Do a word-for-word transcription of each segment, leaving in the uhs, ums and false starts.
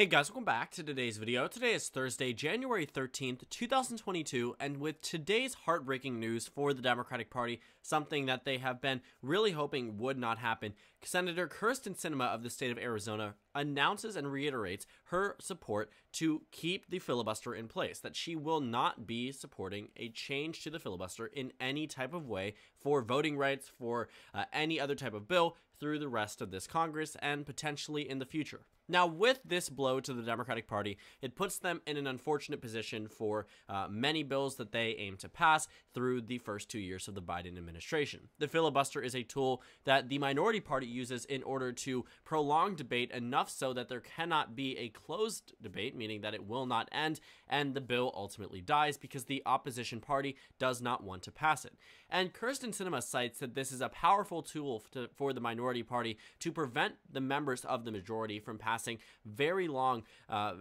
Hey guys, welcome back to today's video. Today is Thursday, January thirteenth, two thousand twenty-two, and with today's heartbreaking news for the Democratic Party, something that they have been really hoping would not happen, Senator Kyrsten Sinema of the state of Arizona announces and reiterates her support to keep the filibuster in place, that she will not be supporting a change to the filibuster in any type of way for voting rights, for uh, any other type of bill through the rest of this Congress and potentially in the future. Now, with this blow to the Democratic Party, it puts them in an unfortunate position for uh, many bills that they aim to pass through the first two years of the Biden administration. The filibuster is a tool that the minority party uses in order to prolong debate enough so that there cannot be a closed debate, meaning that it will not end, and the bill ultimately dies because the opposition party does not want to pass it. And Kyrsten Sinema cites that this is a powerful tool to, for the minority party to prevent the members of the majority from passing very long uh,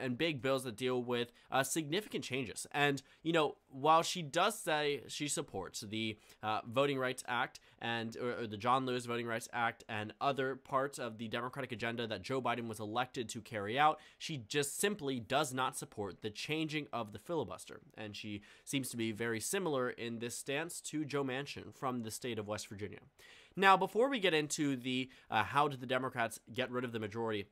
and big bills that deal with uh, significant changes. And, you know, while she does say she supports the uh, Voting Rights Act and or, or the John Lewis Voting Rights Act and other parts of the Democratic agenda that Joe Biden was elected to carry out, she just simply does not support the changing of the filibuster. And she seems to be very similar in this stance to Joe Manchin from the state of West Virginia. Now, before we get into the uh, how did the Democrats get rid of the majority,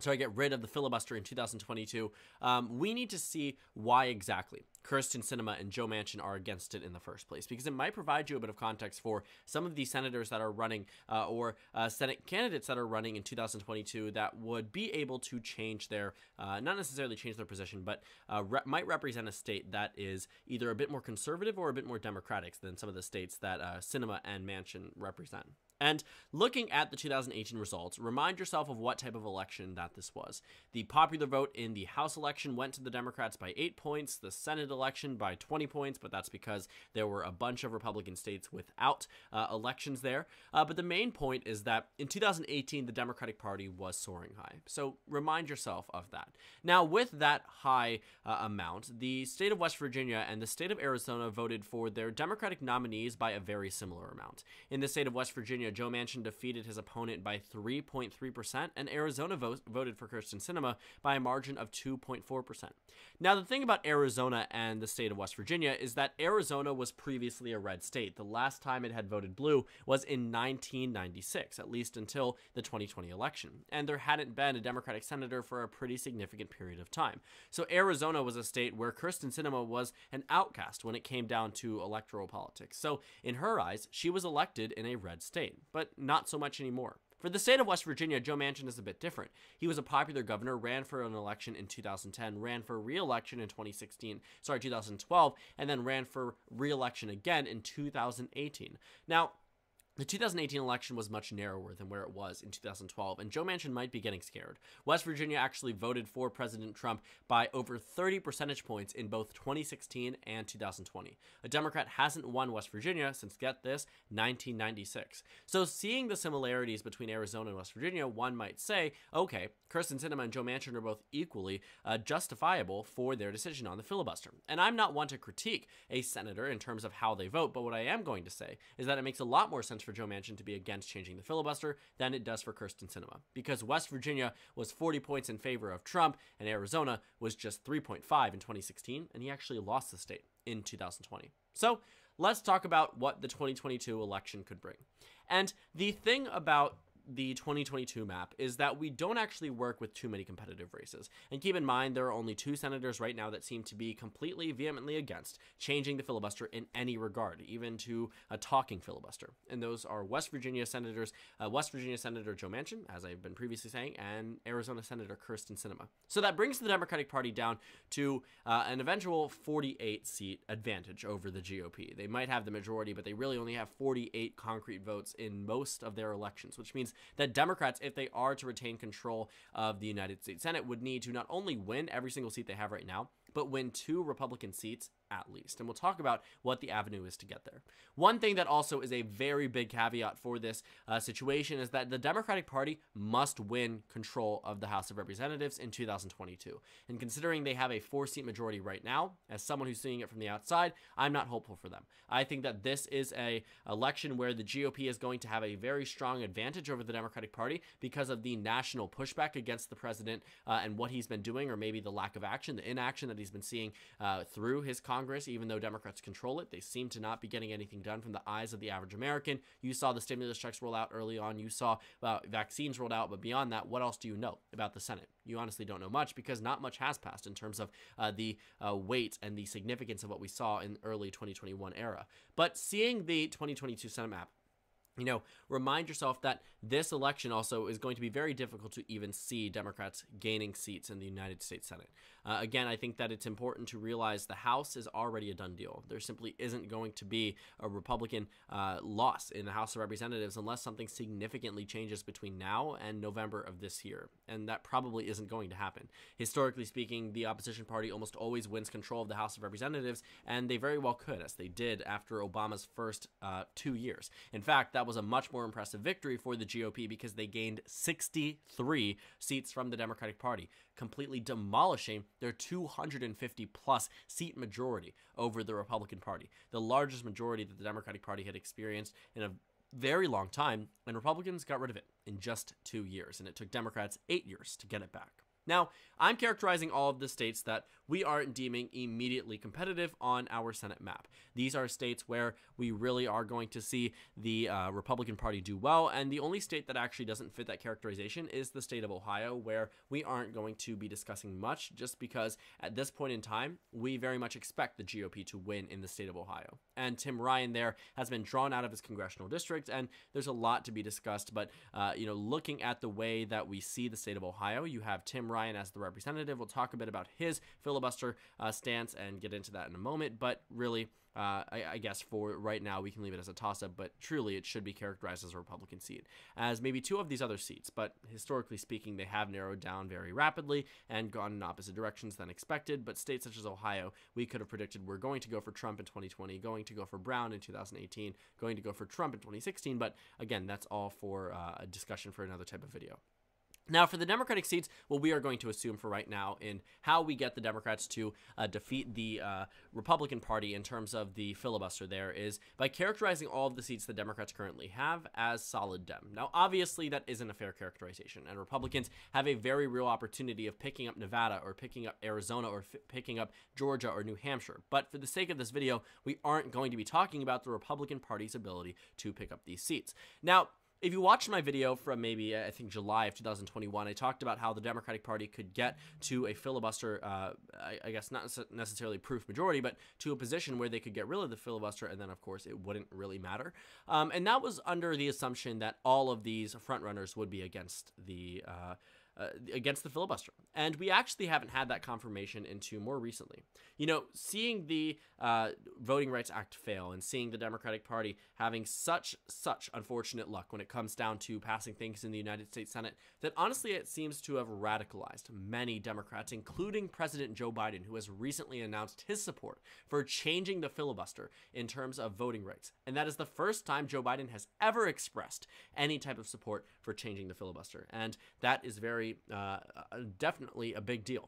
so I get rid of the filibuster in two thousand twenty-two, um, we need to see why exactly Kyrsten Sinema and Joe Manchin are against it in the first place, because it might provide you a bit of context for some of the senators that are running uh, or uh, Senate candidates that are running in two thousand twenty-two that would be able to change their, uh, not necessarily change their position, but uh, re might represent a state that is either a bit more conservative or a bit more Democratic than some of the states that uh, Sinema and Manchin represent. And looking at the two thousand eighteen results, remind yourself of what type of election that this was. The popular vote in the House election went to the Democrats by eight points, the Senate election by twenty points, but that's because there were a bunch of Republican states without uh, elections there. Uh, but the main point is that in two thousand eighteen, the Democratic Party was soaring high. So remind yourself of that. Now, with that high uh, amount, the state of West Virginia and the state of Arizona voted for their Democratic nominees by a very similar amount. In the state of West Virginia, Joe Manchin defeated his opponent by three point three percent, and Arizona vo voted for Kyrsten Sinema by a margin of two point four percent. Now, the thing about Arizona and the state of West Virginia is that Arizona was previously a red state. The last time it had voted blue was in nineteen ninety-six, at least until the twenty twenty election, and there hadn't been a Democratic senator for a pretty significant period of time. So Arizona was a state where Kyrsten Sinema was an outcast when it came down to electoral politics. So in her eyes, she was elected in a red state, but not so much anymore. For the state of West Virginia, Joe Manchin is a bit different. He was a popular governor, ran for an election in two thousand ten, ran for re-election in twenty sixteen, sorry, two thousand twelve, and then ran for re-election again in two thousand eighteen. Now, the two thousand eighteen election was much narrower than where it was in two thousand twelve, and Joe Manchin might be getting scared. West Virginia actually voted for President Trump by over thirty percentage points in both twenty sixteen and two thousand twenty. A Democrat hasn't won West Virginia since, get this, nineteen ninety-six. So seeing the similarities between Arizona and West Virginia, one might say, okay, Kyrsten Sinema and Joe Manchin are both equally uh, justifiable for their decision on the filibuster. And I'm not one to critique a senator in terms of how they vote, but what I am going to say is that it makes a lot more sense for Joe Manchin to be against changing the filibuster than it does for Kyrsten Sinema, because West Virginia was forty points in favor of Trump and Arizona was just three point five in twenty sixteen, and he actually lost the state in two thousand twenty. So let's talk about what the twenty twenty-two election could bring. And the thing about the twenty twenty-two map is that we don't actually work with too many competitive races. And keep in mind, there are only two senators right now that seem to be completely vehemently against changing the filibuster in any regard, even to a talking filibuster. And those are West Virginia senators, uh, West Virginia Senator Joe Manchin, as I've been previously saying, and Arizona Senator Kyrsten Sinema. So that brings the Democratic Party down to uh, an eventual forty-eight seat advantage over the G O P. They might have the majority, but they really only have forty-eight concrete votes in most of their elections, which means that Democrats, if they are to retain control of the United States Senate, would need to not only win every single seat they have right now, but win two Republican seats at least. And we'll talk about what the avenue is to get there. One thing that also is a very big caveat for this uh, situation is that the Democratic Party must win control of the House of Representatives in two thousand twenty-two. And considering they have a four-seat majority right now, as someone who's seeing it from the outside, I'm not hopeful for them. I think that this is a election where the G O P is going to have a very strong advantage over the Democratic Party because of the national pushback against the president uh, and what he's been doing, or maybe the lack of action, the inaction that he's been seeing uh, through his Congress. Even though Democrats control it, they seem to not be getting anything done from the eyes of the average American. You saw the stimulus checks roll out early on. You saw uh, vaccines rolled out. But beyond that, what else do you know about the Senate? You honestly don't know much because not much has passed in terms of uh, the uh, weight and the significance of what we saw in early twenty twenty-one era. But seeing the twenty twenty-two Senate map, you know, remind yourself that this election also is going to be very difficult to even see Democrats gaining seats in the United States Senate. Uh, again, I think that it's important to realize the House is already a done deal. There simply isn't going to be a Republican uh, loss in the House of Representatives unless something significantly changes between now and November of this year. And that probably isn't going to happen. Historically speaking, the opposition party almost always wins control of the House of Representatives, and they very well could, as they did after Obama's first uh, two years. In fact, that That was a much more impressive victory for the G O P because they gained sixty-three seats from the Democratic Party, completely demolishing their two hundred fifty plus seat majority over the Republican Party, the largest majority that the Democratic Party had experienced in a very long time, and Republicans got rid of it in just two years, and it took Democrats eight years to get it back. Now, I'm characterizing all of the states that we aren't deeming immediately competitive on our Senate map. These are states where we really are going to see the uh, Republican Party do well, and the only state that actually doesn't fit that characterization is the state of Ohio, where we aren't going to be discussing much just because at this point in time, we very much expect the G O P to win in the state of Ohio. And Tim Ryan there has been drawn out of his congressional district, and there's a lot to be discussed, but uh, you know, looking at the way that we see the state of Ohio, you have Tim Ryan as the representative. We'll talk a bit about his filibuster uh, stance and get into that in a moment, but really, uh, I, I guess for right now, we can leave it as a toss-up, but truly it should be characterized as a Republican seat, as maybe two of these other seats, but historically speaking, they have narrowed down very rapidly and gone in opposite directions than expected, but states such as Ohio, we could have predicted we're going to go for Trump in twenty twenty, going to go for Brown in two thousand eighteen, going to go for Trump in twenty sixteen, but again, that's all for uh, a discussion for another type of video. Now, for the Democratic seats, what we are going to assume for right now in how we get the Democrats to uh, defeat the uh, Republican Party in terms of the filibuster there is by characterizing all of the seats the Democrats currently have as solid Dem. Now, obviously, that isn't a fair characterization, and Republicans have a very real opportunity of picking up Nevada or picking up Arizona or f picking up Georgia or New Hampshire. But for the sake of this video, we aren't going to be talking about the Republican Party's ability to pick up these seats. Now, if you watched my video from maybe, I think, July of two thousand twenty-one, I talked about how the Democratic Party could get to a filibuster, uh, I, I guess not necessarily proof majority, but to a position where they could get rid of the filibuster, and then, of course, it wouldn't really matter. Um, and that was under the assumption that all of these frontrunners would be against the uh Uh, against the filibuster. And we actually haven't had that confirmation into more recently. You know, seeing the uh, Voting Rights Act fail and seeing the Democratic Party having such, such unfortunate luck when it comes down to passing things in the United States Senate, that honestly it seems to have radicalized many Democrats, including President Joe Biden, who has recently announced his support for changing the filibuster in terms of voting rights. And that is the first time Joe Biden has ever expressed any type of support for changing the filibuster. And that is very Uh, definitely a big deal.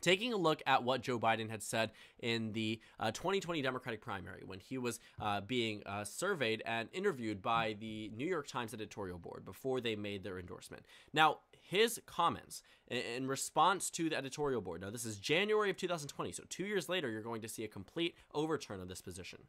Taking a look at what Joe Biden had said in the uh, twenty twenty Democratic primary when he was uh, being uh, surveyed and interviewed by the New York Times editorial board before they made their endorsement. Now, his comments in response to the editorial board, now this is January of two thousand twenty, so two years later, you're going to see a complete overturn of this position.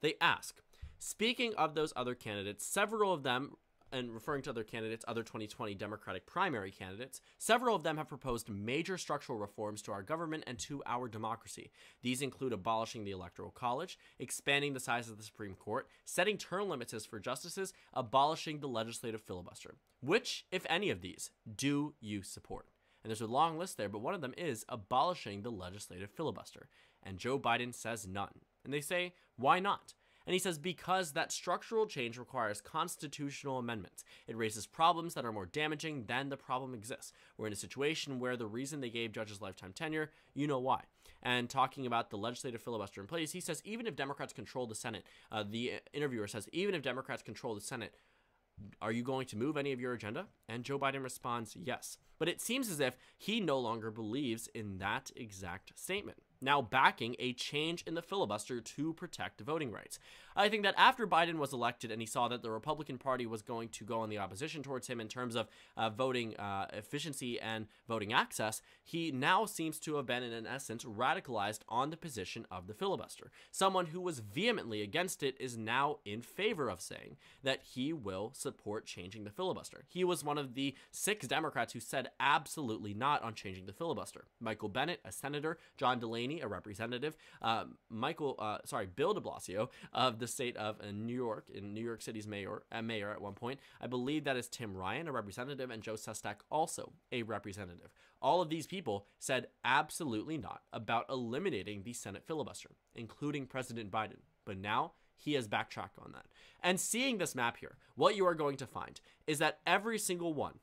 They ask, speaking of those other candidates, several of them and referring to other candidates, other twenty twenty Democratic primary candidates, several of them have proposed major structural reforms to our government and to our democracy. These include abolishing the Electoral College, expanding the size of the Supreme Court, setting term limits for justices, abolishing the legislative filibuster. Which, if any of these, do you support? And there's a long list there, but one of them is abolishing the legislative filibuster. And Joe Biden says none. And they say, why not? And he says, because that structural change requires constitutional amendments. It raises problems that are more damaging than the problem exists. We're in a situation where the reason they gave judges lifetime tenure, you know why. And talking about the legislative filibuster in place, he says, even if Democrats control the Senate, uh, the interviewer says, even if Democrats control the Senate, are you going to move any of your agenda? And Joe Biden responds, yes. But it seems as if he no longer believes in that exact statement, now backing a change in the filibuster to protect voting rights. I think that after Biden was elected and he saw that the Republican Party was going to go in the opposition towards him in terms of uh, voting uh, efficiency and voting access, he now seems to have been, in essence, radicalized on the position of the filibuster. Someone who was vehemently against it is now in favor of saying that he will support changing the filibuster. He was one of the six Democrats who said absolutely not on changing the filibuster. Michael Bennet, a senator, John Delaney, a representative, uh, Michael, uh, sorry, Bill de Blasio of the state of uh, New York, in New York City's mayor, uh, mayor at one point. I believe that is Tim Ryan, a representative, and Joe Sestak, also a representative. All of these people said absolutely not about eliminating the Senate filibuster, including President Biden. But now he has backtracked on that. And seeing this map here, what you are going to find is that every single one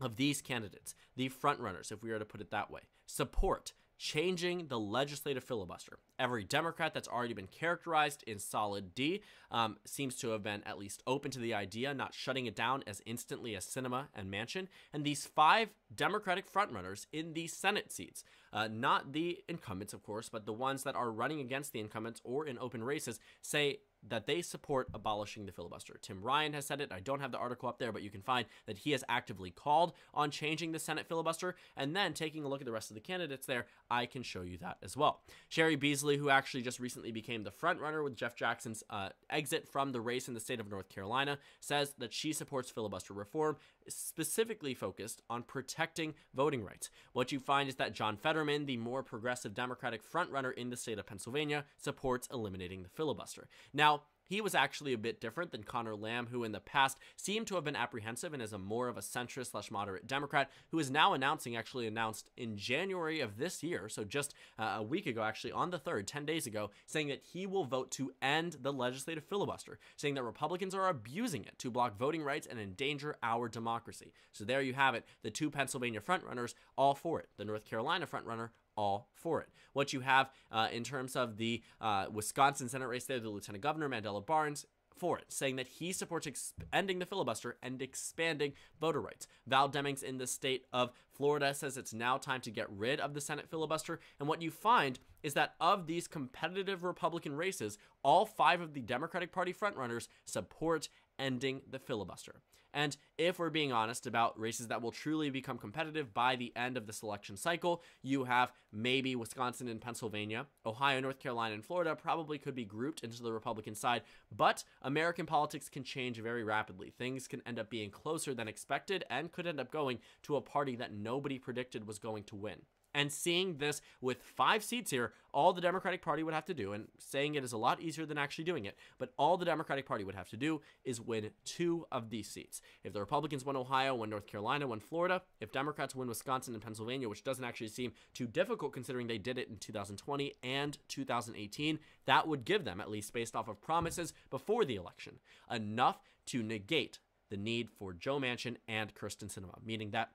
of these candidates, the frontrunners, if we are to put it that way, support changing the legislative filibuster. Every Democrat that's already been characterized in solid D um, seems to have been at least open to the idea, not shutting it down as instantly as Sinema and Manchin. And these five Democratic frontrunners in the Senate seats, uh, not the incumbents, of course, but the ones that are running against the incumbents or in open races, say that they support abolishing the filibuster. Tim Ryan has said it. I don't have the article up there, but you can find that he has actively called on changing the Senate filibuster. And then taking a look at the rest of the candidates there, I can show you that as well. Cheri Beasley, who actually just recently became the frontrunner with Jeff Jackson's uh, exit from the race in the state of North Carolina, says that she supports filibuster reform, specifically focused on protecting voting rights. What you find is that John Fetterman, the more progressive Democratic frontrunner in the state of Pennsylvania, supports eliminating the filibuster. Now, he was actually a bit different than Conor Lamb, who in the past seemed to have been apprehensive and is a more of a centrist slash moderate Democrat, who is now announcing, actually announced in January of this year, so just uh, a week ago, actually on the third, ten days ago, saying that he will vote to end the legislative filibuster, saying that Republicans are abusing it to block voting rights and endanger our democracy. So there you have it, the two Pennsylvania frontrunners, all for it. The North Carolina frontrunner, all for it. What you have uh, in terms of the uh, Wisconsin Senate race there, the Lieutenant Governor, Mandela Barnes, for it, saying that he supports ending the filibuster and expanding voter rights. Val Demings in the state of Florida says it's now time to get rid of the Senate filibuster. And what you find is that of these competitive Republican races, all five of the Democratic Party frontrunners support ending the filibuster. And if we're being honest about races that will truly become competitive by the end of this election cycle, you have maybe Wisconsin and Pennsylvania, Ohio, North Carolina, and Florida probably could be grouped into the Republican side, but American politics can change very rapidly. Things can end up being closer than expected and could end up going to a party that nobody predicted was going to win. And seeing this with five seats here, all the Democratic Party would have to do, and saying it is a lot easier than actually doing it, but all the Democratic Party would have to do is win two of these seats. If the Republicans win Ohio, win North Carolina, win Florida, if Democrats win Wisconsin and Pennsylvania, which doesn't actually seem too difficult considering they did it in two thousand twenty and two thousand eighteen, that would give them, at least based off of promises before the election, enough to negate the need for Joe Manchin and Kyrsten Sinema, meaning that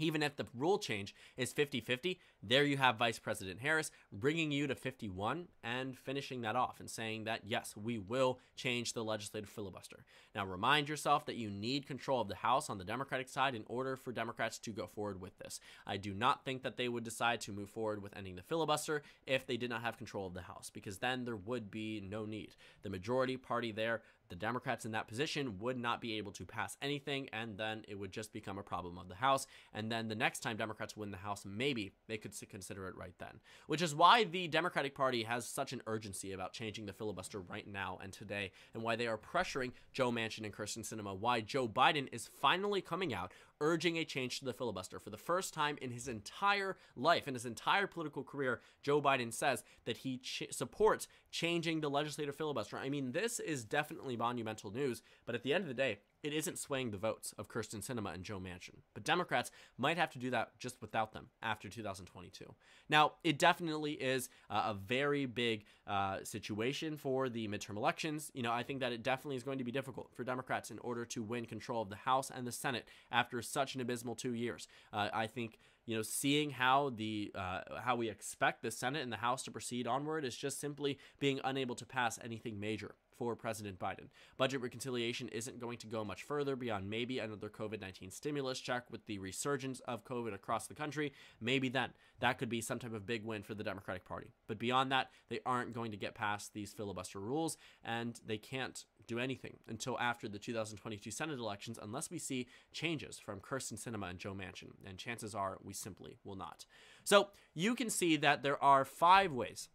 even if the rule change is fifty fifty, there you have Vice President Harris bringing you to fifty-one and finishing that off and saying that, yes, we will change the legislative filibuster. Now, remind yourself that you need control of the House on the Democratic side in order for Democrats to go forward with this. I do not think that they would decide to move forward with ending the filibuster if they did not have control of the House, because then there would be no need. The majority party there, the Democrats in that position, would not be able to pass anything, and then it would just become a problem of the House. And then the next time Democrats win the House, maybe they could consider it right then, which is why the Democratic Party has such an urgency about changing the filibuster right now and today, and why they are pressuring Joe Manchin and Kyrsten Sinema, why Joe Biden is finally coming out urging a change to the filibuster. For the first time in his entire life, in his entire political career, Joe Biden says that he ch- supports changing the legislative filibuster. I mean, this is definitely monumental news, but at the end of the day, It isn't swaying the votes of Kyrsten Sinema and Joe Manchin, but Democrats might have to do that just without them after two thousand twenty-two. Now, it definitely is uh, a very big uh, situation for the midterm elections. You know, I think that it definitely is going to be difficult for Democrats in order to win control of the House and the Senate after such an abysmal two years. Uh, I think, you know, seeing how the uh, how we expect the Senate and the House to proceed onward is just simply being unable to pass anything major for President Biden. Budget reconciliation isn't going to go much further beyond maybe another COVID nineteen stimulus check with the resurgence of COVID across the country. Maybe then that could be some type of big win for the Democratic Party. But beyond that, they aren't going to get past these filibuster rules, and they can't do anything until after the two thousand twenty-two Senate elections unless we see changes from Kyrsten Sinema and Joe Manchin, and chances are we simply will not. So you can see that there are five ways,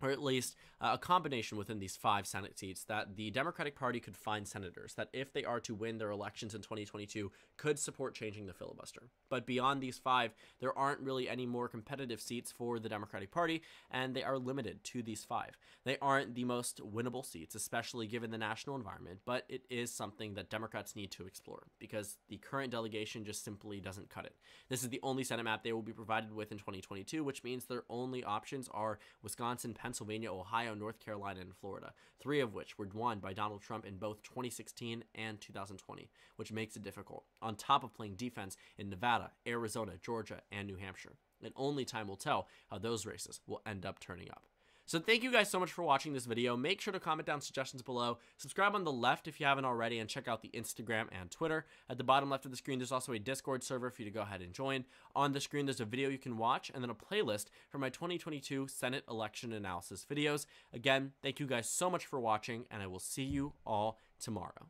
or at least uh, a combination within these five Senate seats, that the Democratic Party could find senators that, if they are to win their elections in twenty twenty-two, could support changing the filibuster. But beyond these five, there aren't really any more competitive seats for the Democratic Party, and they are limited to these five. They aren't the most winnable seats, especially given the national environment, but it is something that Democrats need to explore because the current delegation just simply doesn't cut it. This is the only Senate map they will be provided with in twenty twenty-two, which means their only options are Wisconsin, Pennsylvania, Pennsylvania, Ohio, North Carolina, and Florida, three of which were won by Donald Trump in both twenty sixteen and two thousand twenty, which makes it difficult, on top of playing defense in Nevada, Arizona, Georgia, and New Hampshire. And only time will tell how those races will end up turning up. So thank you guys so much for watching this video. Make sure to comment down suggestions below, subscribe on the left if you haven't already, and check out the Instagram and Twitter. At the bottom left of the screen, there's also a Discord server for you to go ahead and join. On the screen, there's a video you can watch and then a playlist for my twenty twenty-two Senate election analysis videos. Again, thank you guys so much for watching, and I will see you all tomorrow.